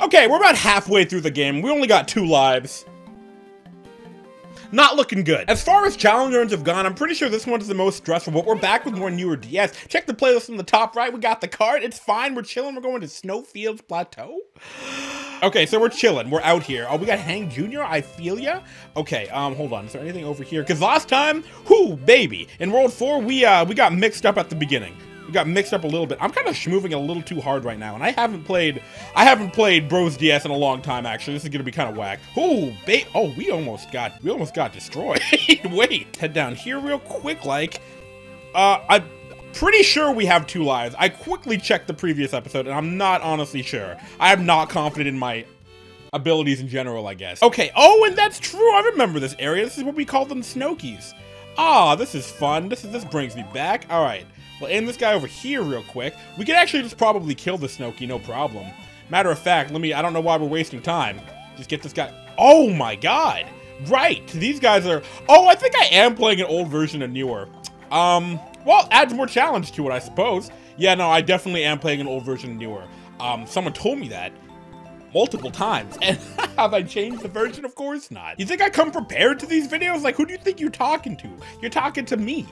Okay, we're about halfway through the game. We only got 2 lives. Not looking good. As far as challenge runs have gone, I'm pretty sure this one's the most stressful, but we're back with more Newer DS. Check the playlist in the top right. We got the card. It's fine. We're chilling. We're going to Snowfields Plateau. Okay, so we're chilling. We're out here. Oh, we got Hank Jr. I feel ya. Okay, hold on. Is there anything over here? Because last time, whoo, baby. In World 4, we got mixed up at the beginning. We got mixed up a little bit. I'm kind of schmooving a little too hard right now, and I haven't played Bros DS in a long time. Actually, this is gonna be kind of whack. Oh, babe! Oh, we almost got destroyed. Wait, head down here real quick. Like, I'm pretty sure we have 2 lives. I quickly checked the previous episode, and I'm not honestly sure. I am not confident in my abilities in general, I guess. Okay. Oh, and that's true. I remember this area. This is what we call them, Snokies. Ah, this is fun. This brings me back. All right. We'll end this guy over here real quick. We could actually just probably kill the Snoky, no problem. Matter of fact, I don't know why we're wasting time. Just get this guy. Oh my god. Right, these guys are, oh, I think I am playing an old version of Newer. Well, adds more challenge to it, I suppose. Yeah, no, I definitely am playing an old version of Newer. Someone told me that multiple times, and have I changed the version? Of course not. You think I come prepared to these videos? Like, who do you think you're talking to? You're talking to me.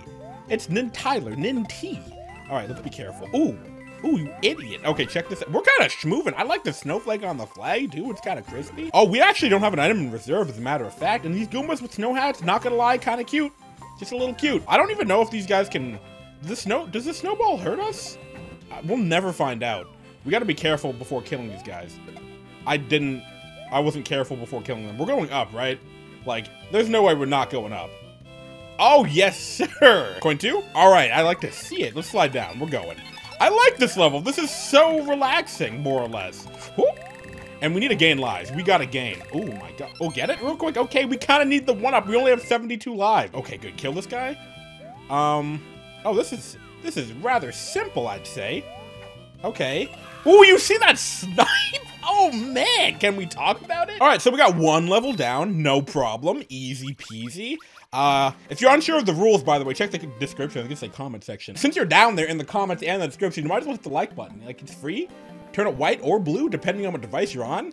It's Nin Tyler, Nin T. All right, let's be careful. Ooh, you idiot. Okay, check this out. We're kind of schmoovin'. I like the snowflake on the flag, too. It's kind of crispy. Oh, we actually don't have an item in reserve, as a matter of fact. And these Goombas with snow hats, not gonna lie, kind of cute. Just a little cute. I don't even know if these guys can... Does the snowball hurt us? We'll never find out. We gotta be careful before killing these guys. I wasn't careful before killing them. We're going up, right? Like, there's no way we're not going up. Oh, yes, sir. Coin 2? All right, I like to see it. Let's slide down. We're going. I like this level. This is so relaxing, more or less. Whoop. And we need to gain lives. We got to gain. Oh, my God. Oh, get it real quick. Okay, we kind of need the 1-up. We only have 72 lives. Okay, good. Kill this guy. Oh, this is rather simple, I'd say. Okay. Oh, you see that snipe? Oh, man. Can we talk about it? All right, so we got 1 level down. No problem. Easy peasy. If you're unsure of the rules, by the way, check the description. I guess the comment section. Since you're down there in the comments and the description, you might as well hit the like button. Like, it's free. Turn it white or blue, depending on what device you're on.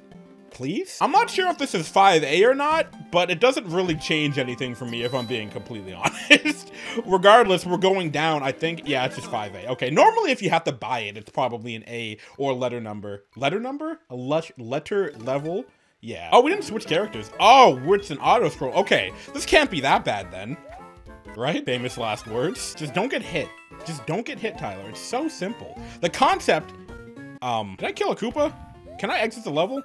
Please? I'm not sure if this is 5A or not, but it doesn't really change anything for me if I'm being completely honest. Regardless, we're going down, I think. Yeah, it's just 5A. Okay, normally if you have to buy it, it's probably an A or letter number. Letter number? A letter level? Yeah. Oh, we didn't switch characters. Oh, it's an auto scroll. Okay, this can't be that bad then, right? Famous last words. Just don't get hit. Just don't get hit, Tyler. It's so simple. The concept. Did I kill a Koopa? Can I exit the level?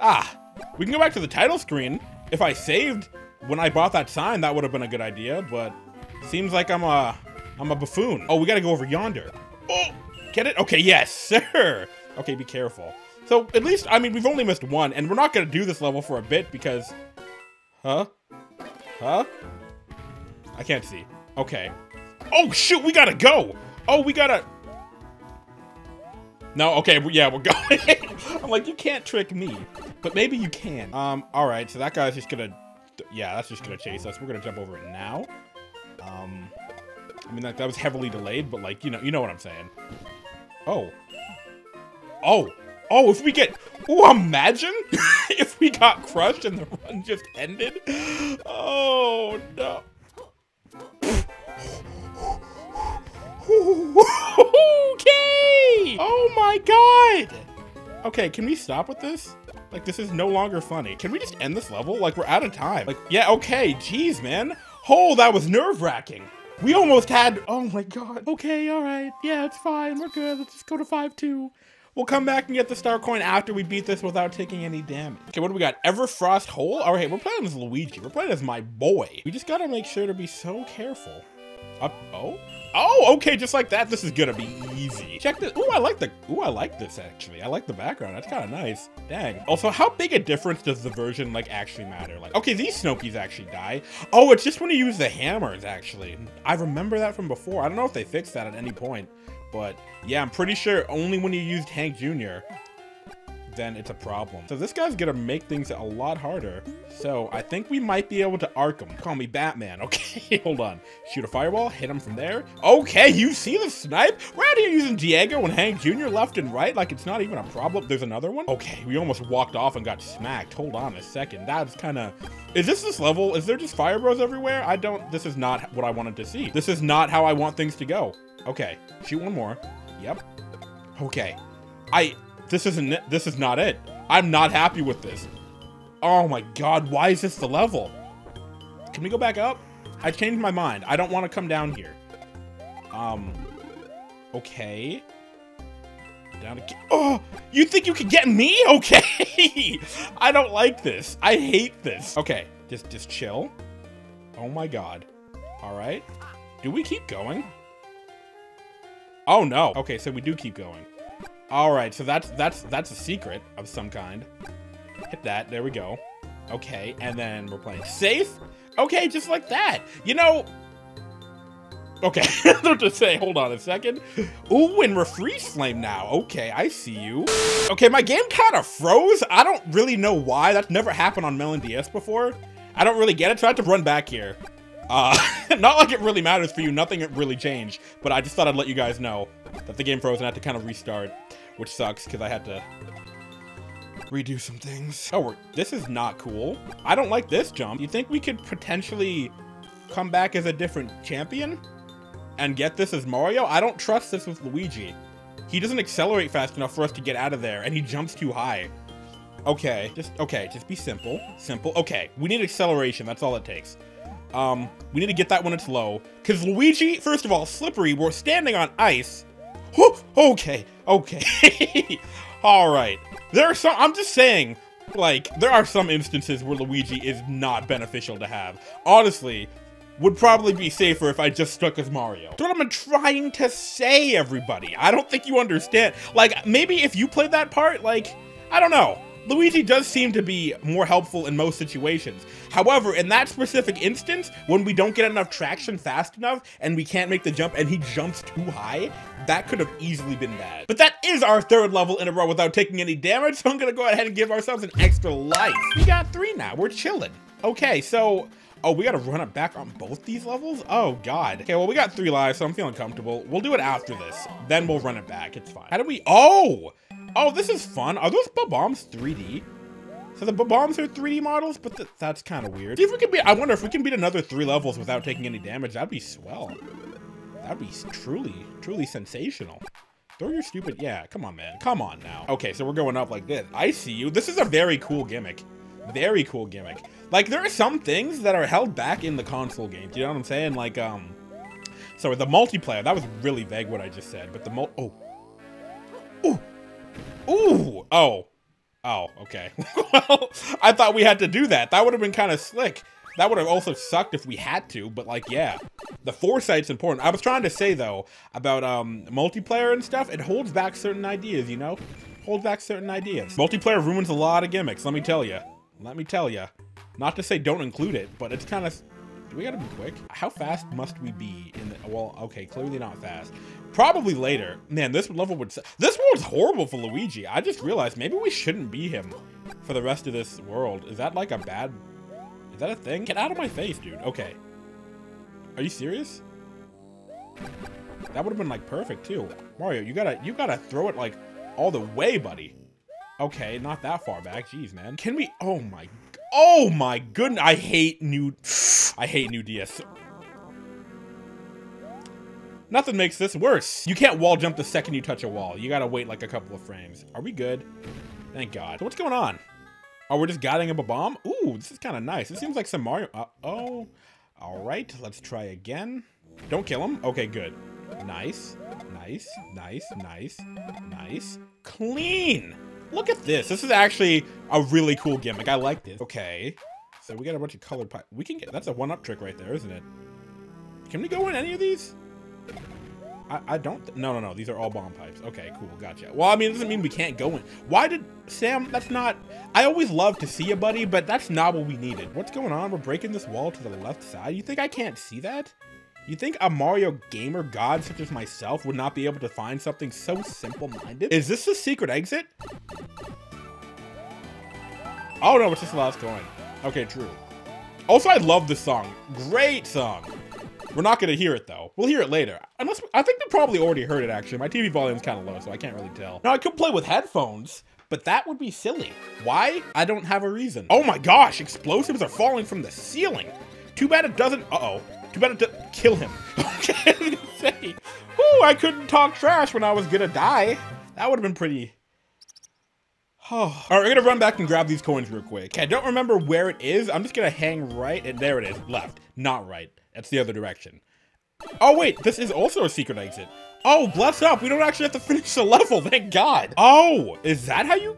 Ah, we can go back to the title screen. If I saved when I bought that sign, that would have been a good idea. But seems like I'm a buffoon. Oh, we gotta go over yonder. Oh, get it? Okay, yes, sir. Okay, be careful. So, at least, I mean, we've only missed 1, and we're not going to do this level for a bit because... Huh? Huh? I can't see. Okay. Oh, shoot, we got to go! Oh, we got to... No, okay, yeah, we're going. I'm like, you can't trick me, but maybe you can. All right, so that guy's just going to... Yeah, that's just going to chase us. We're going to jump over it now. I mean, that was heavily delayed, but, like, you know what I'm saying. Oh. Oh. Oh, if we get... Ooh, imagine if we got crushed and the run just ended. Oh, no. Okay. Oh, my God. Okay, can we stop with this? Like, this is no longer funny. Can we just end this level? Like, we're out of time. Like, yeah, okay. Jeez, man. Oh, that was nerve-wracking. We almost had... Oh, my God. Okay, all right. Yeah, it's fine. We're good. Let's just go to 5-2. We'll come back and get the star coin after we beat this without taking any damage. Okay, what do we got? Everfrost Hole? All right, we're playing as Luigi. We're playing as my boy. We just gotta make sure to be so careful. Up, oh? Oh, okay, just like that. This is gonna be easy. Check this. Ooh, I like this, actually. I like the background. That's kinda nice. Dang. Also, how big a difference does the version, like, actually matter? Like, okay, these Snokies actually die. Oh, it's just when you use the hammers, actually. I remember that from before. I don't know if they fixed that at any point. But yeah, I'm pretty sure only when you used Hank Jr. then it's a problem. So this guy's gonna make things a lot harder. So I think we might be able to arc him. Call me Batman, okay? Hold on. Shoot a fireball, hit him from there. Okay, you see the snipe? We're out here using Diego and Hank Jr. left and right like it's not even a problem. There's another one? Okay, we almost walked off and got smacked. Hold on a second. That's kind of... Is this level? Is there just Fire Bros everywhere? I don't... This is not what I wanted to see. This is not how I want things to go. Okay, shoot one more. Yep. Okay. This is not it. I'm not happy with this. Oh my God, why is this the level? Can we go back up? I changed my mind. I don't want to come down here. Okay. Down again. Oh, you think you could get me? Okay. I don't like this. I hate this. Okay, just chill. Oh my God. All right. Do we keep going? Oh no. Okay, so we do keep going. All right, so that's a secret of some kind. Hit that, there we go. Okay, and then we're playing safe? Okay, just like that. You know, okay, I'll just say, hold on a second. Ooh, and we're freeze flame now. Okay, I see you. Okay, my game kind of froze. I don't really know why. That's never happened on Melon DS before. I don't really get it, so I have to run back here. Not like it really matters for you, nothing really changed, but I just thought I'd let you guys know that the game froze and I had to kind of restart. Which sucks, because I had to redo some things. Oh, this is not cool. I don't like this jump. You think we could potentially come back as a different champion and get this as Mario? I don't trust this with Luigi. He doesn't accelerate fast enough for us to get out of there, and he jumps too high. Okay, just be simple. Simple. Okay, we need acceleration. That's all it takes. We need to get that when it's low. Because Luigi, first of all, slippery. We're standing on ice. Whoop, okay. All right. There are some, I'm just saying, like, there are some instances where Luigi is not beneficial to have. Honestly, would probably be safer if I just stuck as Mario. That's what I'm trying to say, everybody. I don't think you understand. Like, maybe if you played that part, like, I don't know. Luigi does seem to be more helpful in most situations. However, in that specific instance, when we don't get enough traction fast enough and we can't make the jump and he jumps too high, that could have easily been bad. But that is our third level in a row without taking any damage, so I'm gonna go ahead and give ourselves an extra life. We got 3 now, we're chilling. Okay, so, oh, we gotta run it back on both these levels? Oh God. Okay, well, we got 3 lives, so I'm feeling comfortable. We'll do it after this, then we'll run it back, it's fine. How do we, oh, this is fun. Are those bombs 3D? So the bombs are 3D models, but that's kind of weird. See if we can beat, I wonder if we can beat another 3 levels without taking any damage. That'd be swell. That'd be truly, truly sensational. Throw your stupid, yeah, come on, man. Come on now. Okay, so we're going up like this. I see you. This is a very cool gimmick. Very cool gimmick. Like, there are some things that are held back in the console games. You know what I'm saying? Like, sorry, the multiplayer. That was really vague what I just said, but the oh, okay. Well, I thought we had to do that. That would have been kind of slick. That would have also sucked if we had to, but like, yeah. The foresight's important. I was trying to say though, about multiplayer and stuff, it holds back certain ideas, you know? Holds back certain ideas. Multiplayer ruins a lot of gimmicks, let me tell you. Let me tell you. Not to say don't include it, but it's kind of, do we gotta be quick? How fast must we be in the, well, okay, clearly not fast. Probably later. Man, this level would, this world's horrible for Luigi. I just realized maybe we shouldn't be him for the rest of this world. Is that like a bad, is that a thing? Get out of my face, dude. Okay. Are you serious? That would have been like perfect too. Mario, you gotta throw it like all the way, buddy. Okay, not that far back. Jeez, man. Can we, oh my goodness. I hate new DS. Nothing makes this worse. You can't wall jump the second you touch a wall. You gotta wait like a couple of frames. Are we good? Thank God. So what's going on? Oh, we're just guiding up a bomb? Ooh, this is kind of nice. This seems like some Mario, uh-oh. All right, let's try again. Don't kill him. Okay, good. Nice, nice, nice, nice, nice. Clean. Look at this. This is actually a really cool gimmick. I like this. Okay, so we got a bunch of colored pie. We can get, that's a one-up trick right there, isn't it? Can we go in any of these? I don't, no, these are all bomb pipes. Okay, cool, gotcha. Well, I mean, it doesn't mean we can't go in. Why did, Sam, that's not, I always love to see you, buddy, but that's not what we needed. What's going on? We're breaking this wall to the left side. You think I can't see that? You think a Mario gamer god such as myself would not be able to find something so simple-minded? Is this the secret exit? Oh no, we're 6 lives going. Okay, true. Also, I love this song. Great song. We're not gonna hear it though. We'll hear it later. Unless I think they probably already heard it actually. My TV volume's kind of low, so I can't really tell. Now I could play with headphones, but that would be silly. Why? I don't have a reason. Oh my gosh, explosives are falling from the ceiling. Too bad it doesn't. Uh-oh. Too bad it doesn't kill him. Okay, I was gonna say. Ooh, I couldn't talk trash when I was gonna die. That would have been pretty. Oh. All right, we're gonna run back and grab these coins real quick. Okay, I don't remember where it is. I'm just gonna hang right, and there it is. Left, not right. That's the other direction. Oh wait, this is also a secret exit. Oh, bless up. We don't actually have to finish the level, thank God. Oh, is that how you?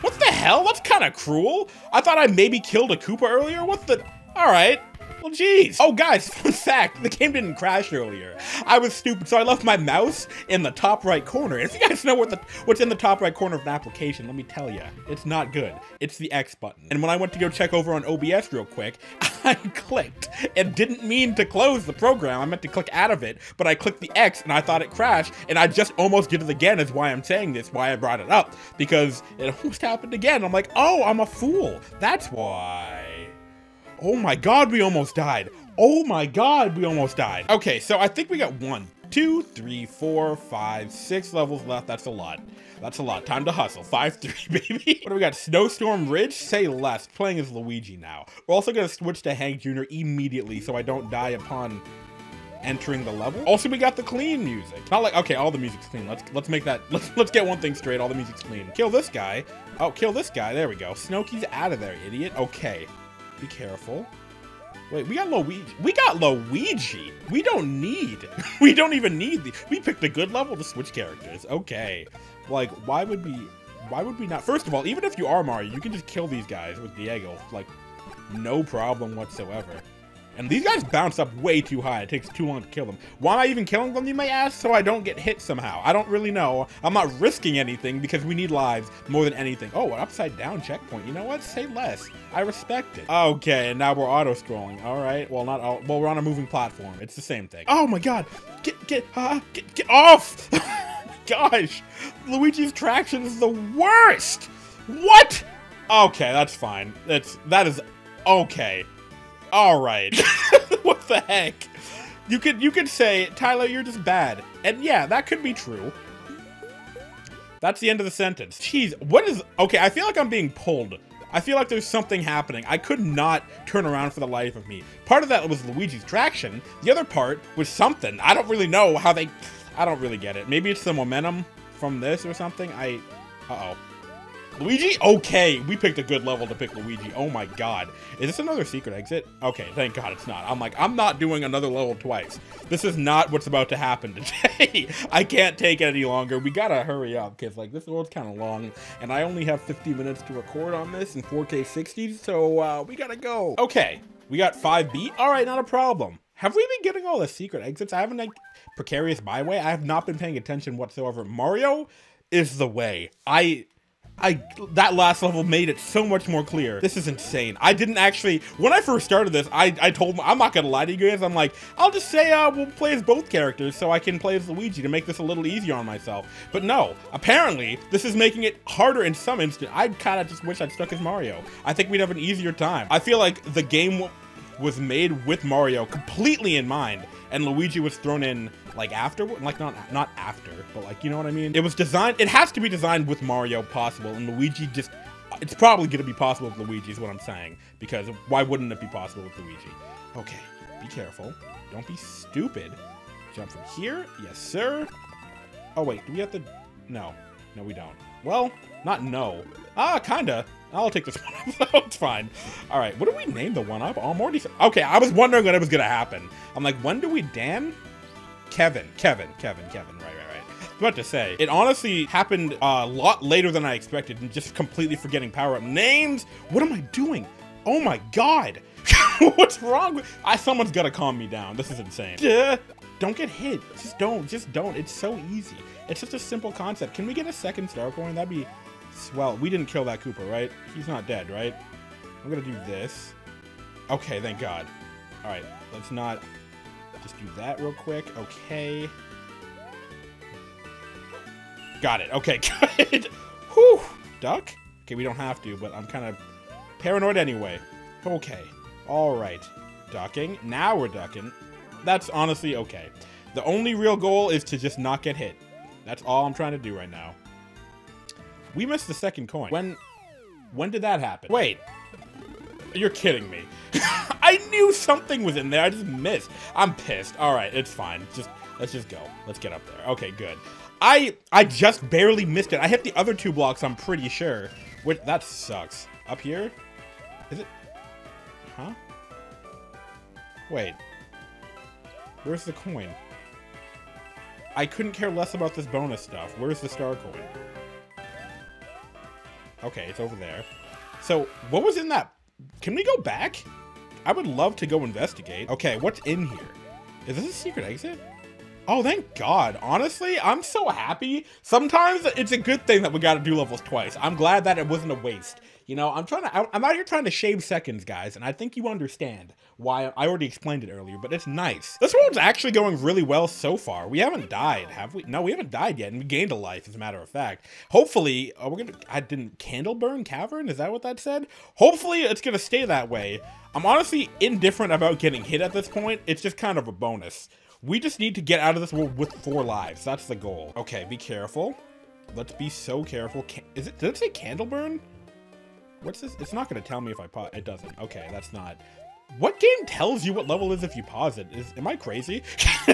What the hell? That's kind of cruel. I thought I maybe killed a Koopa earlier. What the? All right. Well, jeez. Oh, guys, fun fact, the game didn't crash earlier. I was stupid, so I left my mouse in the top right corner. If you guys know what's in the top right corner of an application, let me tell you, it's not good. It's the X button. And when I went to go check over on OBS real quick, I clicked and didn't mean to close the program. I meant to click out of it, but I clicked the X and I thought it crashed, and I just almost did it again is why I'm saying this, why I brought it up, because it almost happened again. I'm like, oh, I'm a fool. That's why. Oh my God, we almost died. Oh my God, we almost died. Okay, so I think we got 1, 2, 3, 4, 5, 6 levels left. That's a lot. That's a lot. Time to hustle. 5-3, baby. What do we got? Snowstorm Ridge? Say less. Playing as Luigi now. We're also going to switch to Hank Jr. immediately so I don't die upon entering the level. Also, we got the clean music. Not like, okay, all the music's clean. Let's make that, let's get one thing straight. All the music's clean. Kill this guy. Oh, kill this guy. There we go. Snooki's out of there, idiot. Okay. Be careful. Wait, we got Luigi. We got Luigi. We don't need. We don't even need the. We picked a good level to switch characters. Okay. Like, why would we? Why would we not? First of all, even if you are Mario, you can just kill these guys with Diego. Like, no problem whatsoever. And these guys bounce up way too high. It takes too long to kill them. Why am I even killing them, you may ask? So I don't get hit somehow. I don't really know. I'm not risking anything because we need lives more than anything. Oh, an upside down checkpoint. You know what? Say less. I respect it. Okay, and now we're auto-scrolling. All right. Well, not all. Well, we're on a moving platform. It's the same thing. Oh my God. Get off. Gosh. Luigi's traction is the worst. What? Okay, that's fine. That is okay. All right. What the heck? You could say, Tyler, you're just bad. And yeah, that could be true. That's the end of the sentence. Jeez, what is... Okay, I feel like I'm being pulled. I feel like there's something happening. I could not turn around for the life of me. Part of that was Luigi's traction. The other part was something. I don't really know how they... I don't really get it. Maybe it's the momentum from this or something. Uh-oh. Luigi? Okay, we picked a good level to pick Luigi. Oh my God. Is this another secret exit? Okay, thank God it's not. I'm like, I'm not doing another level twice. This is not what's about to happen today. I can't take it any longer. We gotta hurry up because like this world's kind of long and I only have 50 minutes to record on this in 4K 60, so we gotta go. Okay, we got 5B. All right, not a problem. Have we been getting all the secret exits? I haven't, like, Precarious Byway. I have not been paying attention whatsoever. Mario is the way. That last level made it so much more clear. This is insane. I didn't actually, when I first started this, I told, I'm not gonna lie to you guys, I'm like, I'll just say we'll play as both characters so I can play as Luigi to make this a little easier on myself. But no, apparently, this is making it harder in some instance. I kinda just wish I'd stuck as Mario. I think we'd have an easier time. I feel like the game was made with Mario completely in mind, and Luigi was thrown in like afterward, like not after, but like, you know what I mean? It was designed, it has to be designed with Mario possible, and Luigi just, it's probably gonna be possible with Luigi is what I'm saying, because why wouldn't it be possible with Luigi? Okay, be careful, don't be stupid. Jump from here, yes sir. Oh wait, do we have to, no we don't. Well, not no, kinda. I'll take this one up, though. It's fine. All right, what do we name the one up? Oh, I'm already... Okay, I was wondering when it was gonna happen. I'm like, when do we damn? Kevin, right. I was about to say, it honestly happened a lot later than I expected and just completely forgetting power-up names. What am I doing? Oh my God. What's wrong with... someone's gotta calm me down. This is insane. Yeah. Don't get hit. Just don't. It's so easy. It's such a simple concept. Can we get a second star coin? That'd be... Well, we didn't kill that Koopa, right? He's not dead, right? I'm gonna do this. Okay, thank God. All right, let's not just do that real quick. Okay. Got it. Okay, good. Whew. Duck? Okay, we don't have to, but I'm kind of paranoid anyway. Okay. Alright. Ducking. Now we're ducking. That's honestly okay. The only real goal is to just not get hit. That's all I'm trying to do right now. We missed the second coin. When did that happen? Wait. You're kidding me. I knew something was in there. I just missed. I'm pissed. All right, it's fine. Let's just go. Let's get up there. Okay, good. I just barely missed it. I hit the other two blocks, I'm pretty sure. Which, that sucks. Up here? Is it? Huh? Wait. Where's the coin? I couldn't care less about this bonus stuff. Where's the star coin? Okay, it's over there. So, what was in that? Can we go back? I would love to go investigate. Okay, what's in here? Is this a secret exit? Oh, thank God. Honestly, I'm so happy. Sometimes it's a good thing that we gotta do levels twice. I'm glad that it wasn't a waste. You know, I'm out here trying to shave seconds, guys, and I think you understand why. I already explained it earlier, but it's nice. This world's actually going really well so far. We haven't died, have we? No, we haven't died yet, and we gained a life, as a matter of fact. Hopefully, Candleburn Cavern? Is that what that said? Hopefully, it's gonna stay that way. I'm honestly indifferent about getting hit at this point. It's just kind of a bonus. We just need to get out of this world with 4 lives. That's the goal. Okay, be careful. Let's be so careful. Did it say Candleburn? What's this? It's not going to tell me if I pause. It doesn't. Okay, that's not. What game tells you what level is if you pause it? Am I crazy?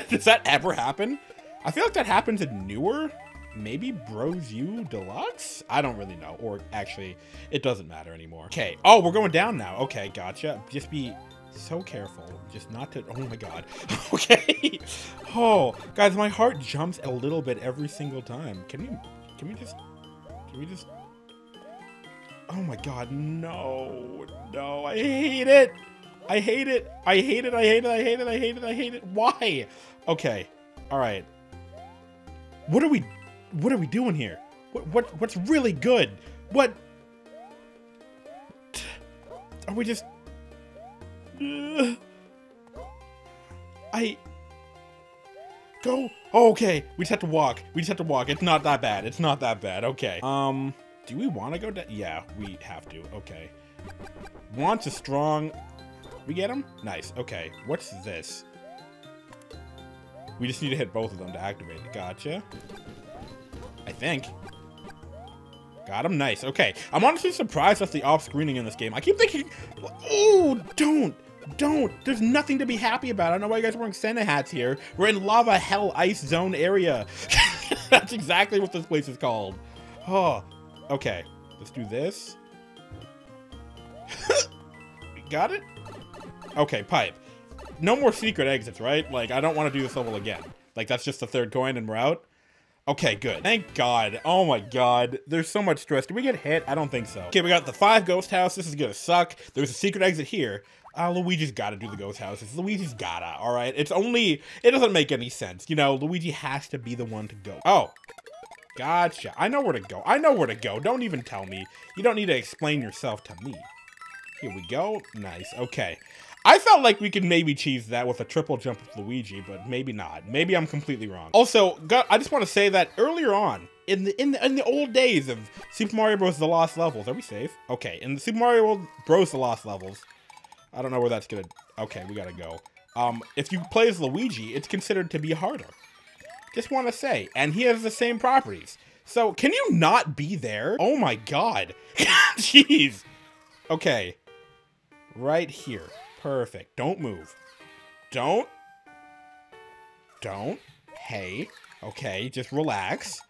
Does that ever happen? I feel like that happens in newer. Maybe Bros U Deluxe? I don't really know. Or actually, it doesn't matter anymore. Okay. Oh, we're going down now. Okay, gotcha. Just be... so careful, just not to, oh my God. Okay. Oh, guys, my heart jumps a little bit every single time. Can we just, oh my God, no, no, I hate it. I hate it. I hate it. I hate it. I hate it. I hate it. I hate it. Why? Okay. All right. What are we doing here? What's really good? What? Are we just? I go. Oh, okay, we just have to walk. We just have to walk. It's not that bad. It's not that bad. Okay. Do we want to go down? Yeah, we have to. Okay. Wants a strong. We get him. Nice. Okay. What's this? We just need to hit both of them to activate it. Gotcha. I think. Got him. Nice. Okay. I'm honestly surprised that's the off screening in this game. I keep thinking. Oh, don't. Don't. There's nothing to be happy about. I don't know why you guys are wearing Santa hats here. We're in lava hell ice zone area. That's exactly what this place is called. Oh, okay. Let's do this. Got it? Okay, pipe. No more secret exits, right? Like, I don't want to do this level again. Like, that's just the third coin and we're out. Okay, good. Thank God. Oh my God. There's so much stress. Did we get hit? I don't think so. Okay, we got the 5 ghost house. This is gonna suck. There's a secret exit here. Luigi's gotta do the ghost houses. Luigi's gotta, all right? It doesn't make any sense. You know, Luigi has to be the one to go. Oh, gotcha. I know where to go. I know where to go. Don't even tell me. You don't need to explain yourself to me. Here we go. Nice, okay. I felt like we could maybe cheese that with a triple jump with Luigi, but maybe not. Maybe I'm completely wrong. Also, I just want to say that earlier on, in the old days of Super Mario Bros. The Lost Levels, are we safe? Okay, in the Super Mario Bros. The Lost Levels, I don't know where that's gonna. Okay, we gotta go. If you play as Luigi, it's considered to be harder. Just want to say, and he has the same properties. So can you not be there? Oh my God, jeez. Okay, right here. Perfect. Don't move. Don't. Don't. Hey. Okay, just relax.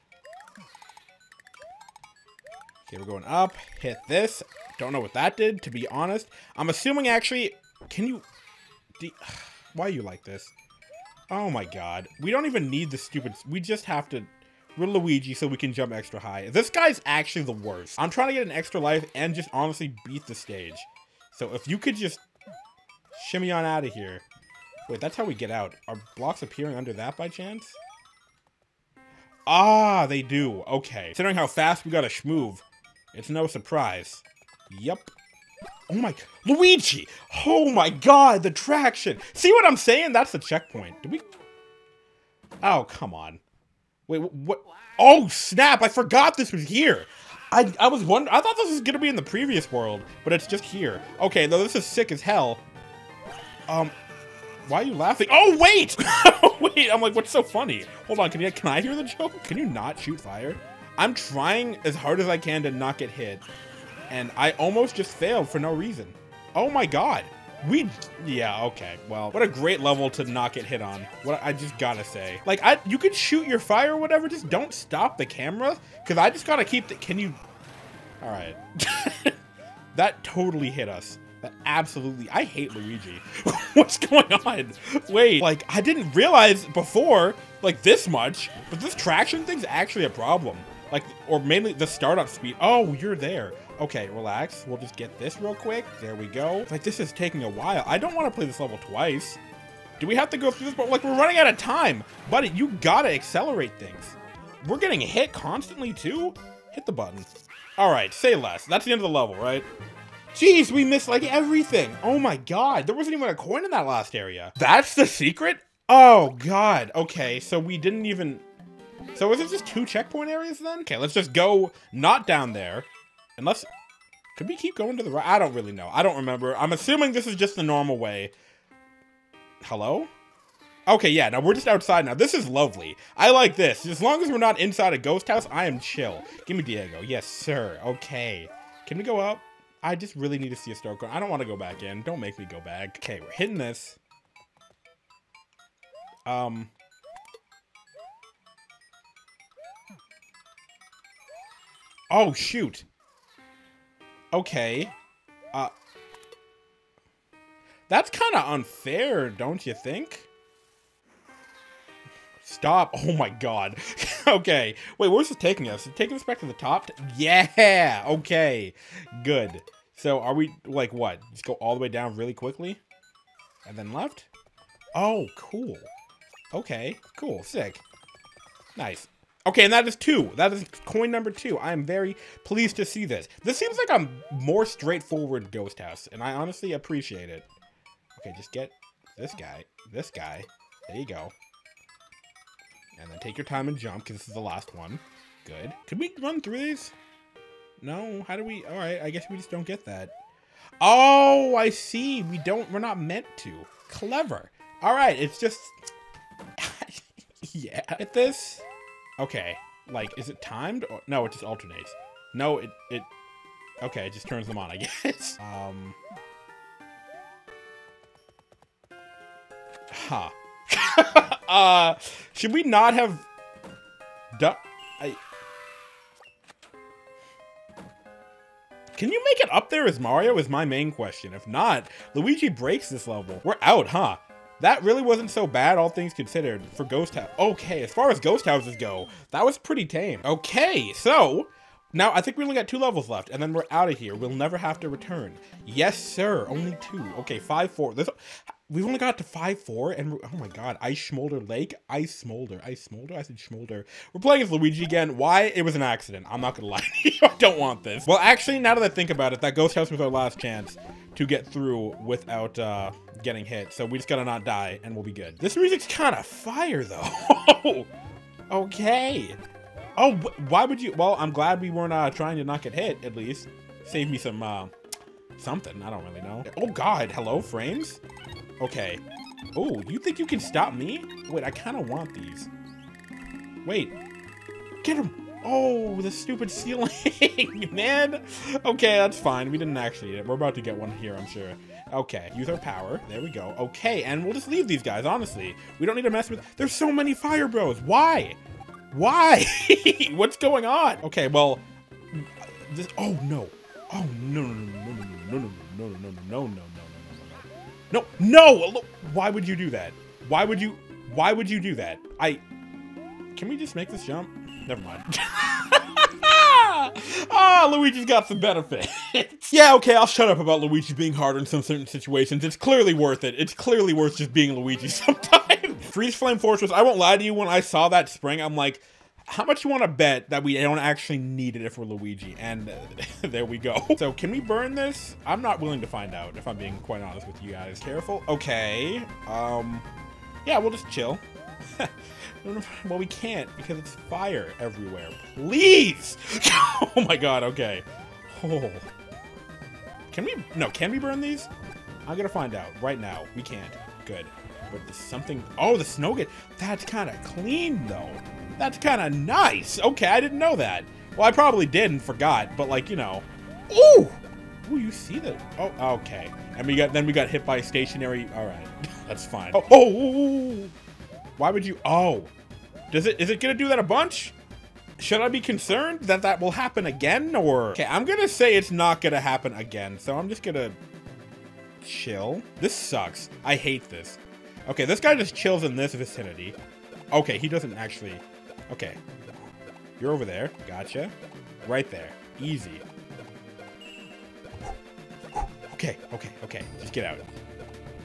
Okay, we're going up. Hit this. Don't know what that did, to be honest. I'm assuming, actually, can you... Why are you like this? Oh, my God. We don't even need the stupid... We just have to... We're Luigi, so we can jump extra high. This guy's actually the worst. I'm trying to get an extra life and just honestly beat the stage. So if you could just... shimmy on out of here. Wait, that's how we get out. Are blocks appearing under that by chance? Ah, they do. Okay. Considering how fast we got a schmoove, it's no surprise. Yep. Oh my... Luigi! Oh my God, the traction! See what I'm saying? That's the checkpoint. Did we... Oh, come on. Wait, what? Oh, snap! I forgot this was here! I was wondering. I thought this was gonna be in the previous world, but it's just here. Okay, though this is sick as hell. Why are you laughing? Oh wait, wait. I'm like, what's so funny? Hold on. Can I hear the joke? Can you not shoot fire? I'm trying as hard as I can to not get hit, and I almost just failed for no reason. Oh my god. Yeah, okay, well, what a great level to not get hit on. What I just gotta say, like, you could shoot your fire or whatever, just don't stop the camera, because I just gotta keep the, can you, all right. That totally hit us. That absolutely, I hate Luigi. What's going on? Wait, like, I didn't realize before, like, this much, but this traction thing's actually a problem. Like, or mainly the startup speed. Oh, you're there. Okay, relax. We'll just get this real quick. There we go. Like, this is taking a while. I don't want to play this level twice. Do we have to go through this? But like, we're running out of time. Buddy, you gotta accelerate things. We're getting hit constantly, too. Hit the button. All right, say less. That's the end of the level, right? Jeez, we missed, like, everything. Oh, my God. There wasn't even a coin in that last area. That's the secret? Oh, God. Okay, so we didn't even... So is it just 2 checkpoint areas then? Okay, let's just go not down there. Unless, could we keep going to the right? I don't really know. I don't remember. I'm assuming this is just the normal way. Hello? Okay, yeah, now we're just outside now. This is lovely. I like this. As long as we're not inside a ghost house, I am chill. Give me Diego. Yes, sir. Okay. Can we go up? I just really need to see a star coin. I don't want to go back in. Don't make me go back. Okay, we're hitting this. Oh, shoot. Okay. That's kind of unfair, don't you think? Stop. Oh, my God. Okay. Wait, where's this taking us? Is it taking us back to the top? Yeah. Okay. Good. So are we, like, what? Just go all the way down really quickly? And then left? Oh, cool. Okay. Cool. Sick. Nice. Okay, and that is 2. That is coin number 2. I am very pleased to see this. This seems like a more straightforward ghost house, and I honestly appreciate it. Okay, just get this guy. This guy. There you go. And then take your time and jump, because this is the last one. Good. Could we run through these? No? How do we... All right, I guess we just don't get that. Oh, I see. We don't... We're not meant to. Clever. All right, it's just... Yeah. At this... Okay, like, is it timed? Or, no, it just alternates. No, it okay, it just turns them on, I guess. Huh. Should we not have done... Can you make it up there as Mario is my main question. If not, Luigi breaks this level. We're out, huh? That really wasn't so bad, all things considered, for Ghost House. Okay, as far as Ghost Houses go, that was pretty tame. Okay, so, now I think we only got 2 levels left, and then we're out of here. We'll never have to return. Yes, sir, only 2. Okay, 5-4. We've only got to 5-4, and oh my god, Ice Schmolder Lake. Ice Smolder. Ice Smolder? I said Schmolder. We're playing as Luigi again. Why? It was an accident. I'm not gonna lie to you. I don't want this. Well, actually, now that I think about it, that Ghost House was our last chance to get through without getting hit, so we just gotta not die and we'll be good. This music's kind of fire though. Okay. Oh, why would you? Well, I'm glad we weren't trying to not get hit. At least save me some something. I don't really know. Oh god. Hello, frames. Okay. Oh, you think you can stop me? Wait, I kind of want these. Wait, get him. Oh, the stupid ceiling, man. Okay, that's fine. We didn't actually need it. We're about to get one here, I'm sure. Okay, use our power. There we go. Okay, and we'll just leave these guys, honestly. We don't need to mess with... There's so many Fire Bros. Why? Why? What's going on? Okay, well... This... Oh, no. Oh, no, no, no, no, no, no, no, no, no, no, no, no, no, no, no. Why would you do that? Why would you do that? Can we just make this jump? Never mind. Oh, Luigi's got some benefits. Yeah, okay, I'll shut up about Luigi being harder in some certain situations. It's clearly worth it. It's clearly worth just being Luigi sometimes. Freeze Flame Fortress, I won't lie to you, when I saw that spring, I'm like, how much you want to bet that we don't actually need it if we're Luigi? And there we go. So can we burn this? I'm not willing to find out, if I'm being quite honest with you guys. Careful. Okay. Yeah, we'll just chill. Well, we can't because it's fire everywhere. Please! Oh my god, okay. Oh. Can we? No, can we burn these? I'm gonna find out right now. We can't. Good. But there's something. Oh, the snow get. That's kind of clean, though. That's kind of nice. Okay, I didn't know that. Well, I probably did and forgot, but like, you know. Ooh! Ooh, you see that? Oh, okay. And we got, then we got hit by stationary. All right, that's fine. Oh, oh! Why would you? Oh, does it? Is it gonna do that a bunch? Should I be concerned that that will happen again, or? Okay, I'm gonna say it's not gonna happen again. So I'm just gonna chill. This sucks. I hate this. Okay, this guy just chills in this vicinity. Okay, he doesn't actually. Okay, you're over there. Gotcha. Right there. Easy. Okay, okay, okay. Just get out.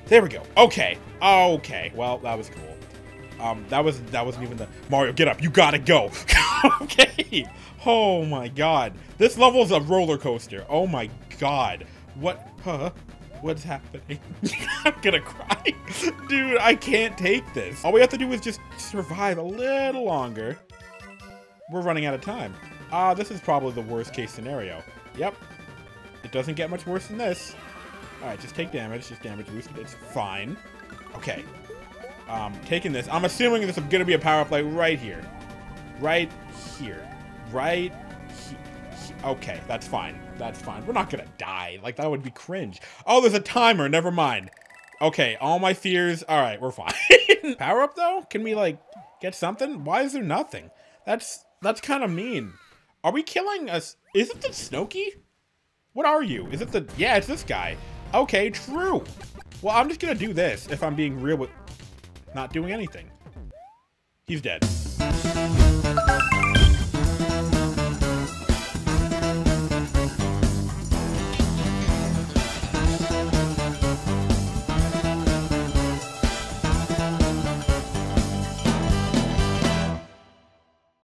There we go. Okay, okay. Well, that was cool. That wasn't even the Mario. Get up! You gotta go. Okay. Oh my God. This level's a roller coaster. Oh my God. What? Huh? What's happening? I'm gonna cry, dude. I can't take this. All we have to do is just survive a little longer. We're running out of time. Ah, this is probably the worst case scenario. Yep. It doesn't get much worse than this. All right, just take damage. Just damage boost. It's fine. Okay. Taking this. I'm assuming this is going to be a power play right here. Right here. Right here. Okay, that's fine. That's fine. We're not going to die. Like, that would be cringe. Oh, there's a timer. Never mind. Okay, all my fears. All right, we're fine. Power up, though? Can we, like, get something? Why is there nothing? That's kind of mean. Are we killing us? Is it the Snoky? What are you? Is it the... Yeah, it's this guy. Okay, true. Well, I'm just gonna do this if I'm being real with... Not doing anything. He's dead.